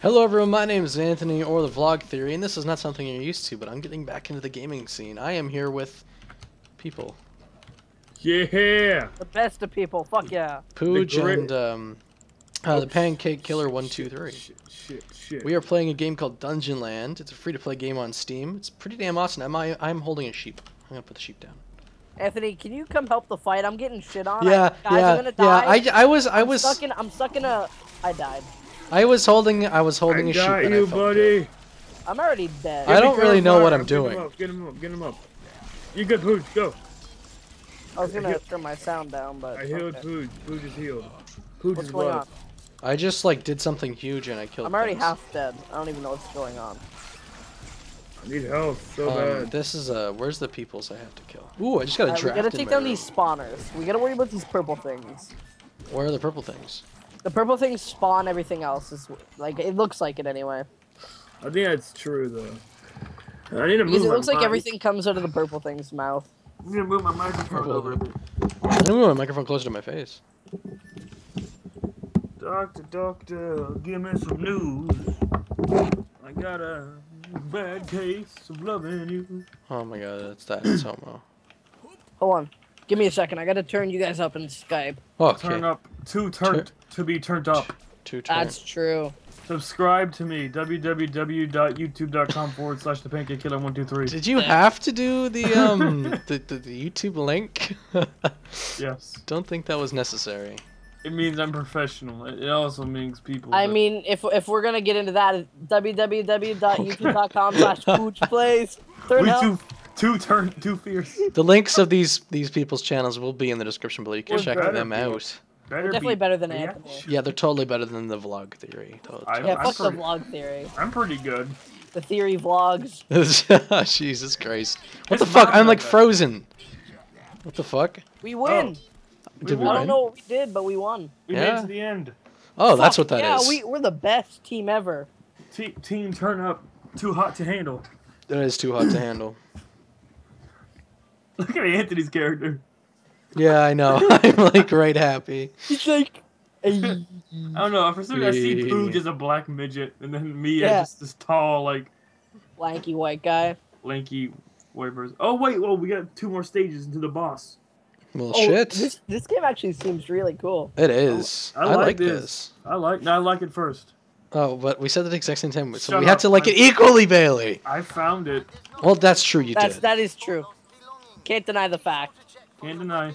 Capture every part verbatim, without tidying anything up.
Hello everyone, my name is Anthony, or the Vlog Theory, and this is not something you're used to, but I'm getting back into the gaming scene. I am here with people. Yeah! The best of people, fuck yeah! Poodge and um, uh, the Pancake Killer one two three. Shit, shit, shit. We are playing a game called Dungeonland. It's a free-to-play game on Steam. It's pretty damn awesome. I'm, I, I'm holding a sheep. I'm gonna put the sheep down. Anthony, can you come help the fight? I'm getting shit on. Yeah, I, guys, yeah, I'm gonna die. Yeah. I, I was, I I'm was. Stuck in, I'm stuck in a. I died. I was holding, I was holding I a sheep. I got you, buddy. Good. I'm already dead. I don't really know what I'm doing. Get him up, get him up, get him up. You good, Poodge? Go. I was gonna I turn my sound down, but I healed okay. Poodge. Poodge is healed. Poodge what's is going on? I just like did something huge and I killed. I'm already things. half dead. I don't even know what's going on. I need help so um, bad. This is a. Uh, where's the peoples I have to kill? Ooh, I just got a uh, draft. We gotta take down room. these spawners. We gotta worry about these purple things. Where are the purple things? The purple things spawn everything else. Is like it looks like it anyway. I think that's true though. I need to move. Because it looks like everything comes out of the purple thing's mouth. I'm gonna move my microphone oh, over a bit. I'm gonna move my microphone closer to my face. Doctor, doctor, give me some news. I got a bad case of loving you. Oh my god, that's that homo. Hold on. Give me a second. I gotta turn you guys up in Skype. Okay. Turn up. Too turned Tur to be turned up. Too turned. That's true. Subscribe to me. w w w dot youtube dot com forward slash the pancake killer one two three. Did you have to do the um the, the, the YouTube link? Yes. Don't think that was necessary. It means I'm professional. It also means people. I that... mean, if if we're gonna get into that, w w w dot youtube dot com slash pooch plays. Turn up. Too turn, too fierce. The links of these these people's channels will be in the description below. You can We're check them out. They're definitely be better than Anthony. Yeah, they're totally better than the Vlog Theory. Totally. I, yeah, I'm fuck pretty, the Vlog Theory. I'm pretty good. The Theory Vlogs. Jesus Christ! What it's the fuck? I'm like frozen. What the fuck? We win. Oh. Did we win? I don't know what we did, but we won. We yeah. made it to the end. Oh, fuck, that's what that yeah, is. Yeah, we, we're the best team ever. Te team turn up. Too hot to handle. That is too hot to handle. Look at Anthony's character. Yeah, I know. I'm like right happy. He's like, I don't know. For some reason, I see Poodge as a black midget, and then me yeah. as just this tall, like, lanky white guy. Lanky white person. Oh wait, well we got two more stages into the boss. Well, oh, shit. This, this game actually seems really cool. It is. I, I, I like, like this. this. I like. No, I like it first. Oh, but we said that the exact same time, so Shut we up. had to like I, it equally, Bailey. I found it. Well, that's true. You that's, did. That is true. Can't deny the fact. Can't deny.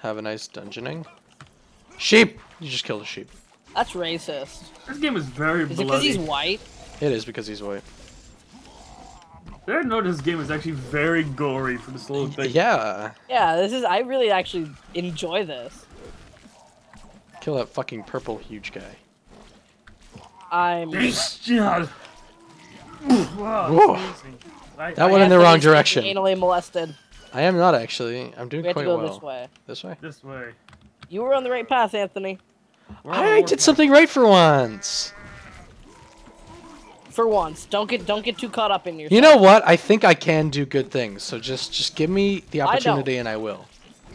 Have a nice dungeoning. Sheep! You just killed a sheep. That's racist. This game is very bloody. Is it because he's white? It is because he's white. I didn't know this game is actually very gory for this little thing. Yeah. Yeah, this is. I really actually enjoy this. Kill that fucking purple huge guy. I'm. Wow, I, that I went in the wrong direction. Anally molested. I am not actually. I'm doing we quite have to go well. This way. This way. This way. You were on the right path, Anthony. I did something right for once. For once, don't get don't get too caught up in yourself. You know what? I think I can do good things. So just just give me the opportunity, I and I will.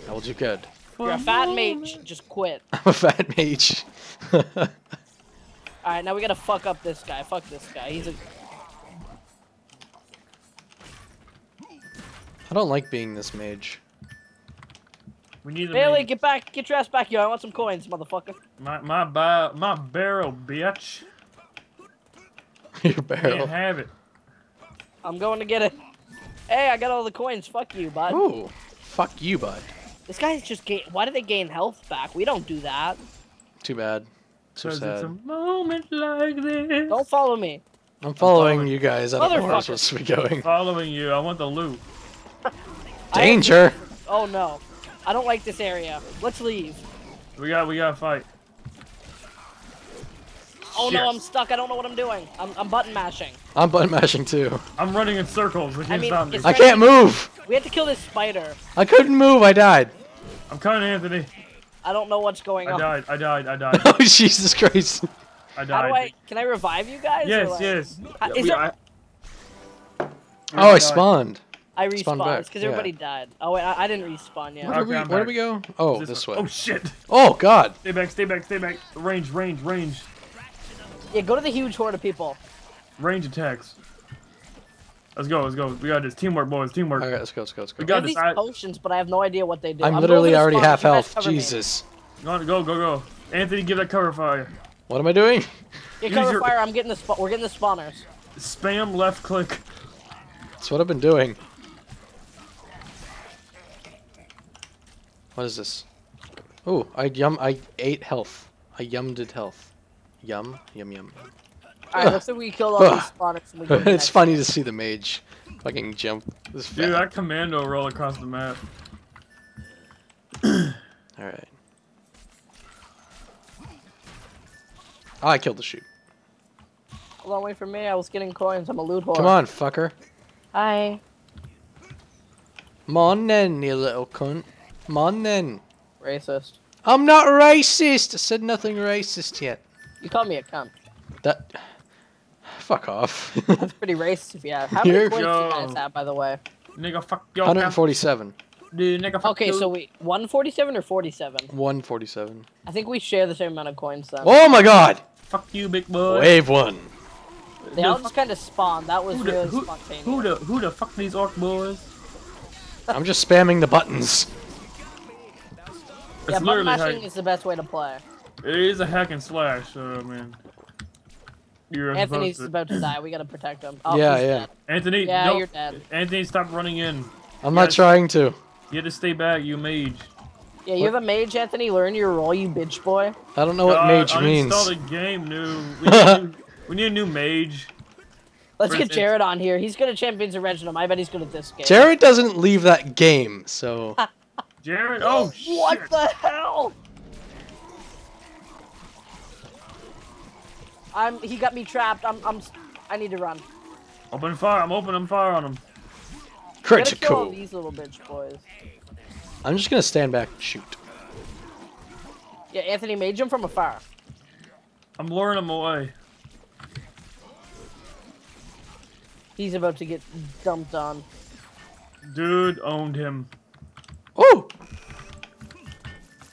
I will do good. You're a fat mage. Just quit. I'm a fat mage. All right, now we gotta fuck up this guy. Fuck this guy. He's a I don't like being this mage. We need Bailey, mage. get back, get your ass back here. I want some coins, motherfucker. My my ba my barrel, bitch. Your barrel. Can't have it. I'm going to get it. Hey, I got all the coins. Fuck you, bud. Ooh, fuck you, bud. This guy's just gain. Why do they gain health back? We don't do that. Too bad. So sad. It's a moment like this. Don't follow me. I'm following, I'm following you guys. I don't know where I'm supposed to be going. I'm following you. I want the loot. Danger! I, oh no, I don't like this area. Let's leave. We got, we got to fight. Oh yes. no, I'm stuck. I don't know what I'm doing. I'm, I'm button mashing. I'm button mashing too. I'm running in circles. I, mean, I can't move. We have to kill this spider. I couldn't move. I died. I'm coming, Anthony. I don't know what's going I on. I died. I died. I died. Oh Jesus Christ! I died. How do I, can I revive you guys? Yes, like... yes. Uh, is we, there... I... Oh, I, I spawned. I respawned because yeah. everybody died. Oh wait, I, I didn't respawn yet. Where did, okay, we, where did we go? Oh, this, this way. way. Oh shit! Oh god! Stay back! Stay back! Stay back! Range! Range! Range! Yeah, go to the huge horde of people. Range attacks. Let's go! Let's go! We got this teamwork, boys. Teamwork. All right, let's go! Let's go! Let's go! We got this. I... potions, but I have no idea what they do. I'm, I'm literally already half health. Jesus. Go! Go! Go! Go! Anthony, give that cover fire. What am I doing? Get cover your... fire! I'm getting the spa we're getting the spawners. Spam left click. That's what I've been doing. What is this? Oh, I yum! I ate health. I yummed health. Yum, yum, yum. Alright, looks like we killed all uh, these products. And we it's next. funny to see the mage fucking jump. This Dude, that commando roll across the map. Alright. Oh, I killed the sheep. Hold on, wait for me. I was getting coins. I'm a loot whore. Come on, fucker. Hi. Mon then, you little cunt. Come on then. Racist. I'm not racist! I said nothing racist yet. You called me a cunt. That... Fuck off. That's pretty racist if you have. How many Here? points Yo. do you guys have, by the way? Nigga, fuck your one forty-seven. Dude, nigga, fuck okay, you. so wait. one forty-seven or forty-seven? one forty-seven. I think we share the same amount of coins then. Oh my god! Fuck you, big boy. Wave one. They Dude, all just kind of spawned. That was who really the, who, spontaneous. Who the, who the fuck these orc boys? I'm just spamming the buttons. Yeah, button mashing is the best way to play. It is a hack and slash, so I mean... You're Anthony's to... about to die, we gotta protect him. Oh, yeah, yeah. Dead. Anthony, yeah, no. You're dead. Anthony, stop running in. I'm you not trying to. You have to stay back, you mage. Yeah, you what? have a mage, Anthony. Learn your role, you bitch boy. I don't know God, what mage I means. I installed a game, noob. We need a new, we need a new mage. Let's For get instance. Jared on here. He's good at Champions of Reginum. I bet he's good at this game. Jared doesn't leave that game, so... Jared, oh, shit. What the hell? I'm. He got me trapped. I'm. I'm. I need to run. Open fire. I'm opening fire on him. Critical. Gotta kill all these little bitch boys. I'm just gonna stand back and shoot. Yeah, Anthony, mage him from afar. I'm luring him away. He's about to get dumped on. Dude owned him. Oh!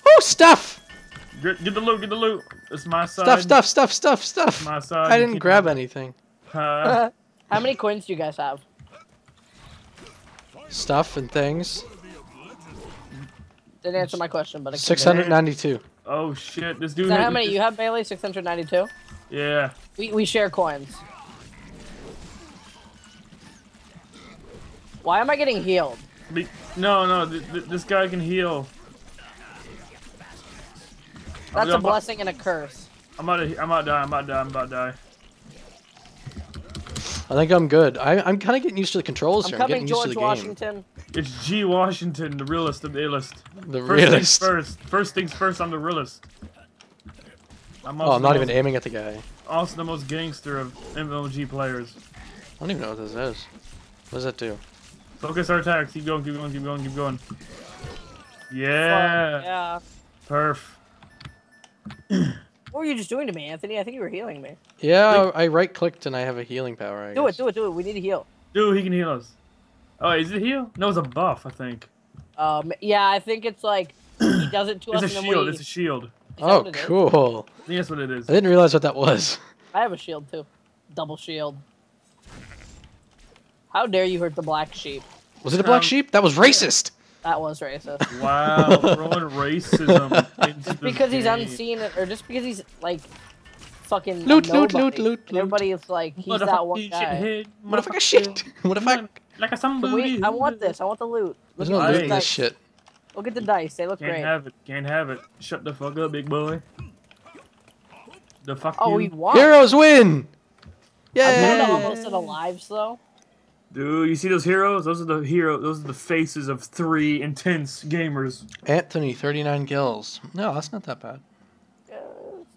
Oh, stuff! Get, get the loot, get the loot. It's my side. Stuff, stuff, stuff, stuff, stuff. My side. I didn't grab on. anything. Uh, How many coins do you guys have? Stuff and things. Didn't answer my question, but... six hundred ninety-two. Oh, shit. This dude... Is that how many you have, Bailey? six hundred ninety-two? Yeah. We, we share coins. Why am I getting healed? Be no, no, th th this guy can heal. That's I'm, a blessing I'm, and a curse. I'm about to, I'm about to die, I'm about to die, I'm about to die. I think I'm good. I, I'm kind of getting used to the controls I'm here. I'm coming, George Washington. Game. It's G. Washington, the realest of the illest. The realest. First, first things first, I'm the realest. I'm oh, I'm not most, even aiming at the guy. Also the most gangster of M M O G players. I don't even know what this is. What does that do? Focus our attacks. Keep going, keep going, keep going, keep going. Yeah. Fun. Yeah. Perf. What were you just doing to me, Anthony? I think you were healing me. Yeah, like, I right-clicked and I have a healing power, I Do guess. it, do it, do it. We need to heal. Dude, he can heal us. Oh, is it heal? No, it's a buff, I think. Um, yeah, I think it's like, he does it to it's us and then we... It's a shield, it's a shield. Oh, cool. I think that's what it is. I didn't realize what that was. I have a shield, too. Double shield. How dare you hurt the black sheep? Was it a black um, sheep? That was racist! Yeah. That was racist. Wow, throwing racism into just because the he's game. unseen, or just because he's like fucking loot, nobody. loot, loot, loot, loot. Everybody is like, he's Motherfuck that one guy. Motherfucker shit. What if I like a somebody? I want this. I want the loot. Look There's at no this shit. Look at the dice. They look Can't great. Can't have it. Can't have it. Shut the fuck up, big boy. The fuck. Oh, you? we won. Heroes win. Yeah. I won almost at alive though. Dude, you see those heroes? Those are the hero. Those are the faces of three intense gamers. Anthony, thirty-nine kills. No, that's not that bad.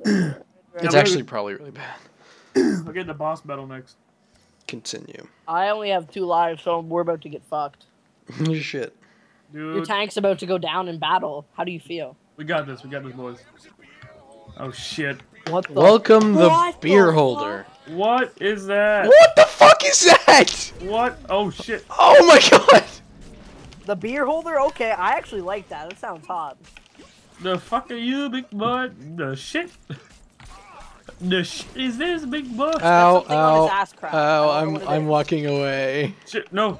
It's actually probably really bad. We'll get the boss battle next. Continue. I only have two lives, so we're about to get fucked. Shit. Dude. Your tank's about to go down in battle. How do you feel? We got this. We got this, boys. Oh shit. What the Welcome the what beer the holder. What is that? What the fuck is that? What? Oh shit. Oh my god. The beer holder? Okay, I actually like that. That sounds hot. The fuck are you, big bud? The shit. The sh is this big butt? Ow, ow, on his ass crack. Ow, I'm, I'm walking away. Shit, no.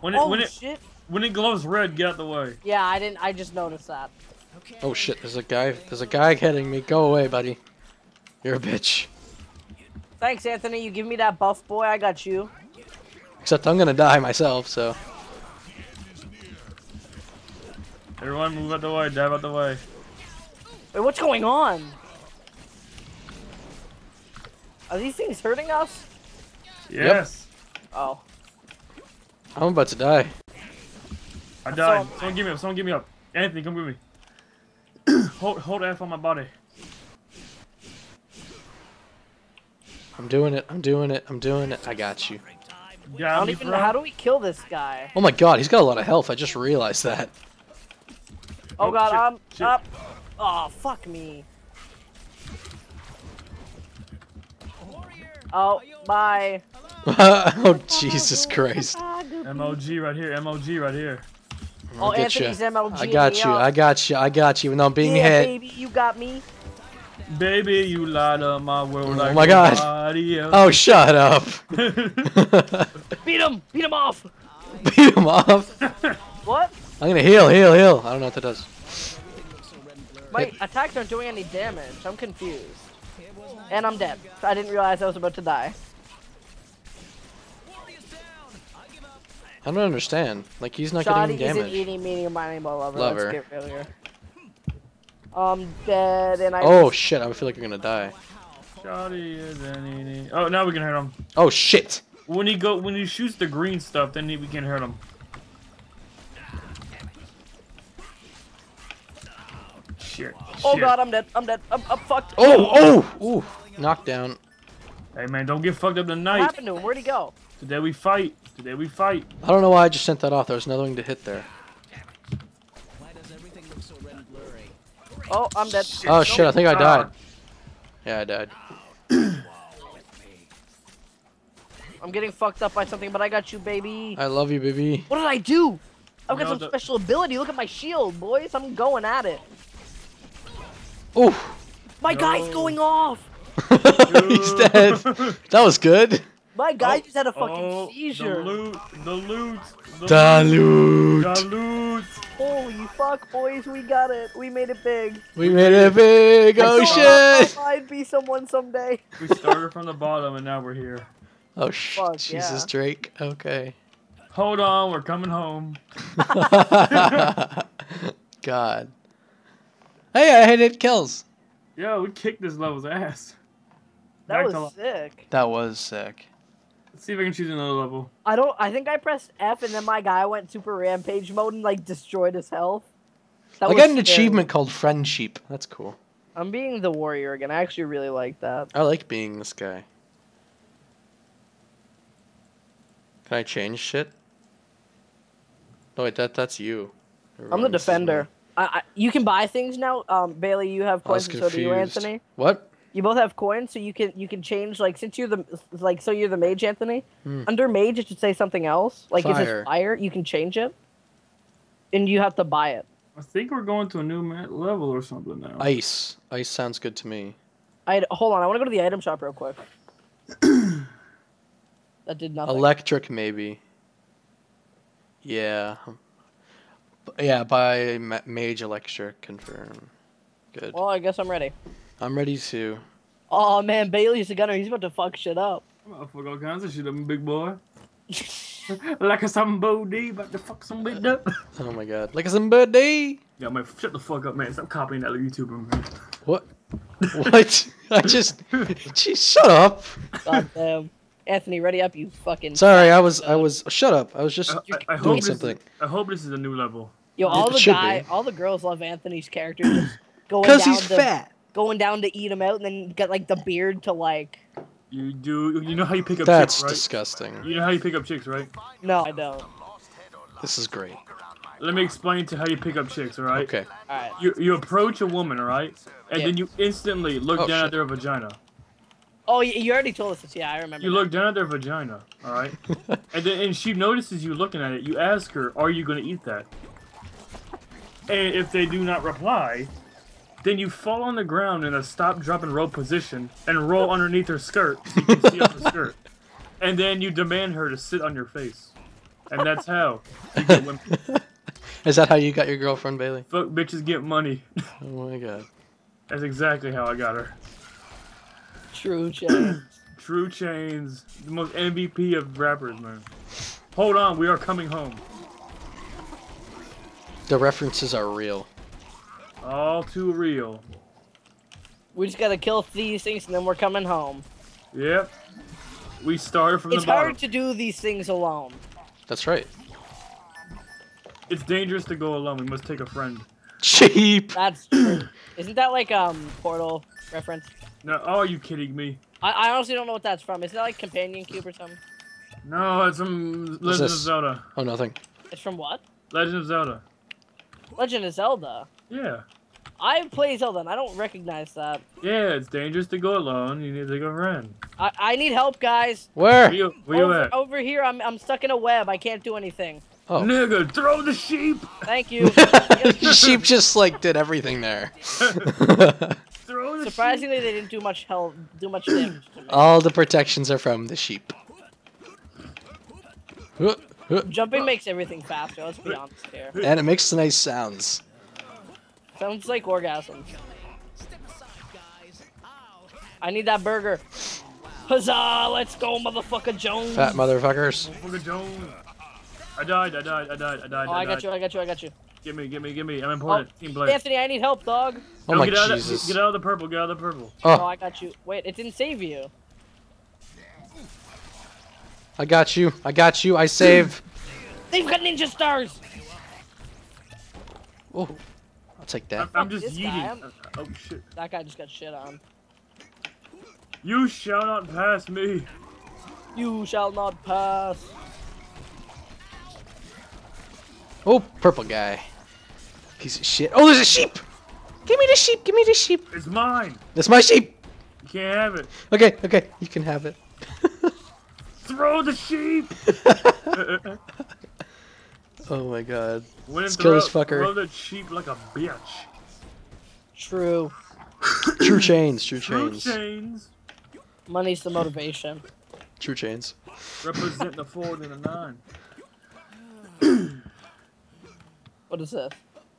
When it, oh, when it, shit. When it glows red, get out the way. Yeah, I didn't, I just noticed that. Okay. Oh shit, there's a guy, there's a guy hitting me. Go away, buddy. You're a bitch. Thanks, Anthony. You give me that buff, boy. I got you. Except I'm gonna die myself, so. Everyone move out the way, dive out the way. Wait, what's going on? Are these things hurting us? Yes. Yep. Oh. I'm about to die. I died. So, someone give me up. Someone give me up. Anthony, come with me. hold hold F on my body. I'm doing it. I'm doing it. I'm doing it. I got you. Yeah, I don't even know. How do we kill this guy? Oh my god, he's got a lot of health. I just realized that. Oh, oh god, shit, I'm shit. up. Oh, fuck me. Oh, bye. Oh, Jesus Christ. M O G right here. M O G right here. I'll oh, get Anthony's you. M O G I got you. Up. I got you. I got you. And I'm being yeah, hit. Baby, you got me. Baby, you lied on my world. Oh, like my God. Else. Oh, shut up. Beat him. Beat him off. Beat him off. What? I'm going to heal, heal, heal. I don't know what that does. My hit. Attacks aren't doing any damage. I'm confused. And I'm dead. I didn't realize I was about to die. I don't understand. Like, he's not Shoddy getting damage. Shoddy isn't eating, meaning, mining, blah, blah, blah. Lover. Let's get familiar. I'm dead, and I... Oh, shit. I feel like I'm gonna die. Shoddy isn't eating... Oh, now we can hurt him. Oh, shit. When he go, when he shoots the green stuff, then he, we can hurt him. Shit. Oh shit. God, I'm dead. I'm dead. I'm, I'm fucked. Oh, oh, ooh, knockdown. Hey man, don't get fucked up tonight. What happened to him? Where'd he go? Today we fight. Today we fight. I don't know why I just sent that off. There was nothing to hit there. Why does everything look so red and blurry? Oh, I'm dead. Shit. Oh shit, I think I died. Yeah, I died. I'm getting fucked up by something, but I got you, baby. I love you, baby. What did I do? I've got no, some the... special ability. Look at my shield, boys. I'm going at it. Oh, my no. guy's going off. He's dead. That was good. My guy oh, just had a fucking oh, seizure. The loot, the loot, the, the loot. loot, the loot. Holy fuck, boys, we got it. We made it big. We made it big. Oh shit! I might be someone someday. We started from the bottom and now we're here. Oh shit! Jesus, yeah. Drake. Okay. Hold on, we're coming home. God. Hey, I hit eight kills. Yeah, we kicked this level's ass. That Back was sick. That was sick. Let's see if I can choose another level. I don't. I think I pressed F and then my guy went super rampage mode and like destroyed his health. That I got an scary. achievement called friendship. That's cool. I'm being the warrior again. I actually really like that. I like being this guy. Can I change shit? No, wait. That that's you. Everyone I'm the defender. I, you can buy things now. Um, Bailey, you have coins, and so do you, Anthony. What? You both have coins, so you can you can change. Like since you're the like, so you're the mage, Anthony. Hmm. Under mage, it should say something else. Like fire. It says fire. You can change it, and you have to buy it. I think we're going to a new level or something now. Ice, ice sounds good to me. I hold on. I want to go to the item shop real quick. That did nothing. Electric, maybe. Yeah. Yeah, by ma Mage Electric, confirm. Good. Well, I guess I'm ready. I'm ready too. Oh man, Bailey's a gunner. He's about to fuck shit up. I'm about to fuck all kinds of shit up, big boy. Like a somebody, about to fuck somebody up. Oh my god, like a somebody. Yeah, man, shut the fuck up, man. Stop copying that YouTuber, man. What? What? I just, geez, shut up. God damn. Anthony, ready up, you fucking. Sorry, I was, I was. Shut up! I was just I, I, I doing something. Is, I hope this is a new level. Yo, all it the guy, be. all the girls love Anthony's character. Just going Cause down he's to, fat. Going down to eat him out, and then got like the beard to like. You do. You know how you pick up That's chicks, right? That's disgusting. You know how you pick up chicks, right? No, I don't. This is great. Let me explain to how you pick up chicks, all right? Okay. All right. You you approach a woman, all right? And yeah. then you instantly look oh, down shit. at their vagina. Oh, you already told us this. Yeah, I remember. You that. look down at their vagina, all right? and then and she notices you looking at it. You ask her, "Are you going to eat that?" And if they do not reply, then you fall on the ground in a stop, drop, and roll position and roll underneath her skirt so you can see up her skirt. And then you demand her to sit on your face. And that's how you get women. Is that how you got your girlfriend, Bailey? Fuck bitches get money. Oh my god. That's exactly how I got her. True Chains. True Chains. The most M V P of rappers, man. Hold on, we are coming home. The references are real. All too real. We just gotta kill these things and then we're coming home. Yep. We started from it's the bottom. It's hard to do these things alone. That's right. It's dangerous to go alone. We must take a friend. Cheap. That's true. Isn't that like um Portal reference? No. Oh, are you kidding me? I, I honestly don't know what that's from. Is that like Companion Cube or something? No, it's from Legend of Zelda. Oh, nothing. It's from what? Legend of Zelda. Legend of Zelda. Yeah. I play Zelda and I don't recognize that. Yeah, it's dangerous to go alone. You need to go run. I I need help, guys. Where? Where you, where over, you at? Over here. I'm I'm stuck in a web. I can't do anything. Oh. Nigga, throw the sheep! Thank you. The sheep just like did everything there. Throw the Surprisingly, sheep. they didn't do much help, do much damage to me. All the protections are from the sheep. Jumping makes everything faster. Let's be honest here. And it makes nice sounds. Sounds like orgasm. I need that burger. Huzzah! Let's go, motherfucker Jones. Fat motherfuckers. Motherfucker Jones. I died, I died, I died, I died, oh, I, I died. got you, I got you, I got you. Give me, give me, give me. I'm important. Oh, Team Blade. Anthony, I need help, dog. Oh no, my get out Jesus. Of the, get out of the purple, get out of the purple. Oh. oh, I got you. Wait, it didn't save you. I got you, I got you, I save. They've got ninja stars. Oh, I'll take that. I'm, I'm just this yeeting. Guy, I'm... Oh, shit. That guy just got shit on. You shall not pass me. You shall not pass. Oh, purple guy. Piece of shit. Oh, there's a sheep! Give me the sheep, give me the sheep. It's mine. It's my sheep. You can't have it. Okay, okay, you can have it. Throw the sheep! Oh my god. Let's kill this fucker. Throw the sheep like a bitch. True. True Chains, True Chains. True Chains. Money's the motivation. True Chains. Represent the four and the nine. What is this?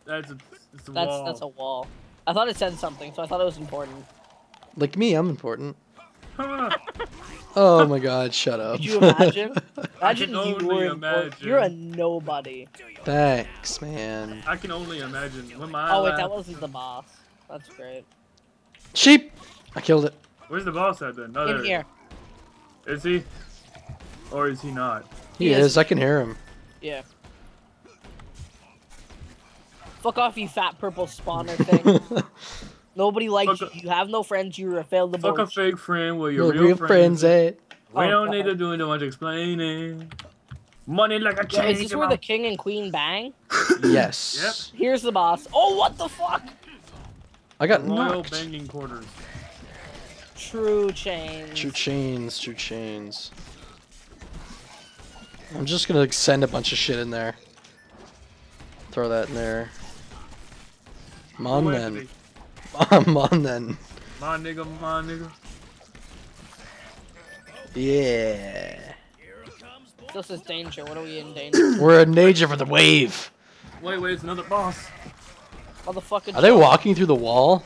That's a, it's a that's, wall. That's a wall. I thought it said something, so I thought it was important. Like me, I'm important. Oh my god, shut up. Could you imagine? Imagine you were imagine. You're a nobody. Thanks, man. I can only imagine. When my oh, wait, that wasn't the boss. That's great. Sheep! I killed it. Where's the boss at then? No, In here. Is he? Or is he not? He, he is. is. I can hear him. Yeah. Fuck off, you fat purple spawner thing. Nobody likes you. You have no friends. You're a failed divorce. Fuck a fake friend where your real, real friends at. We oh, don't need to do too much explaining. Money like a yeah, change. Is this where the king and queen bang? Yes. Yep. Here's the boss. Oh, what the fuck? I got Royal knocked. Banging quarters. True Chains. True Chains. True Chains. I'm just gonna like, send a bunch of shit in there. Throw that in there. Mom oh, then. Mom, mom then. My nigga, my nigga. Yeah. This is danger. What are we in danger? We're in danger for the wave. Wait, wait, it's another boss. Motherfucking. Are they walking through the wall?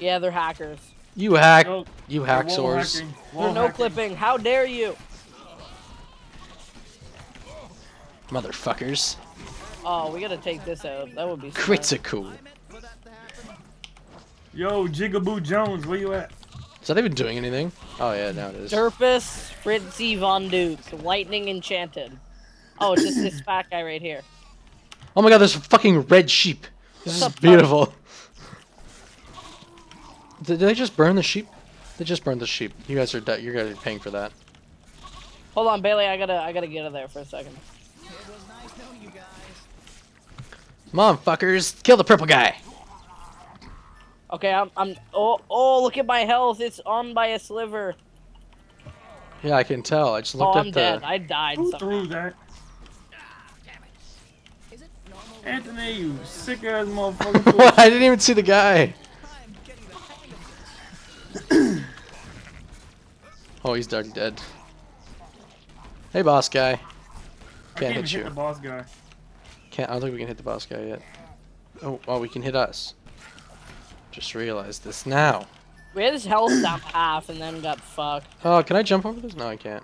Yeah, they're hackers. You hack. No, you hacksors. They're no hacking. clipping. How dare you? Motherfuckers. Oh, we gotta take this out. That would be smart. Critical. Yo, Jigaboo Jones, where you at? Is that even doing anything? Oh yeah, now it is. Derpus, Fritzy Von Duke, Lightning Enchanted. Oh, it's just this fat guy right here. Oh my god, there's a fucking red sheep. This What's is beautiful. Did they just burn the sheep? They just burned the sheep. You guys are you guys are paying for that. Hold on, Bailey, I gotta I gotta get out of there for a second. Come on, fuckers. Kill the purple guy. Okay, I'm. I'm oh, oh, look at my health. It's on by a sliver. Yeah, I can tell. I just looked oh, at I'm the. Dead. I died. Who somehow. threw that? Anthony, you sick ass motherfucker. I didn't even see the guy. Oh, he's dark dead. Hey, boss guy. Can't, I can't hit you. Hit the boss guy. Can't. I don't think we can hit the boss guy yet. Oh, oh, we can hit us. Just realized this now. We had his health down half and then got fucked. Oh, can I jump over this? No, I can't.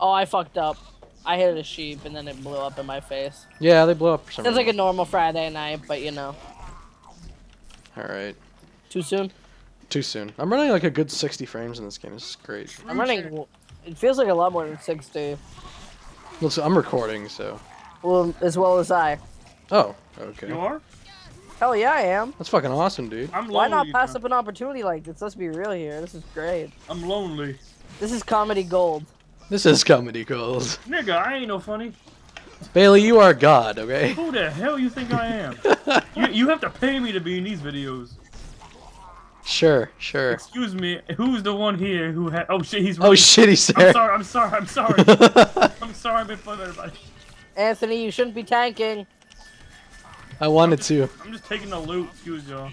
Oh, I fucked up. I hit a sheep and then it blew up in my face. Yeah, they blew up for some reason. It's like a normal Friday night, but you know. Alright. Too soon? Too soon. I'm running like a good sixty frames in this game. This is great. I'm running... It feels like a lot more than sixty. Well, so I'm recording, so... Well, as well as I. Oh, okay. You are? Hell yeah, I am. That's fucking awesome, dude. I'm lonely. Why not pass now. up an opportunity like this? Let's be real here. This is great. I'm lonely. This is comedy gold. This is comedy gold. Nigga, I ain't no funny. Bailey, you are God, okay? Who the hell you think I am? you, you have to pay me to be in these videos. Sure, sure. Excuse me, who's the one here who had... Oh shit, he's... Running. Oh shit, he's there. I'm sorry, I'm sorry, I'm sorry. I'm sorry, I'm in front of everybody. Anthony, you shouldn't be tanking. I wanted I'm just, to. I'm just taking the loot, excuse y'all.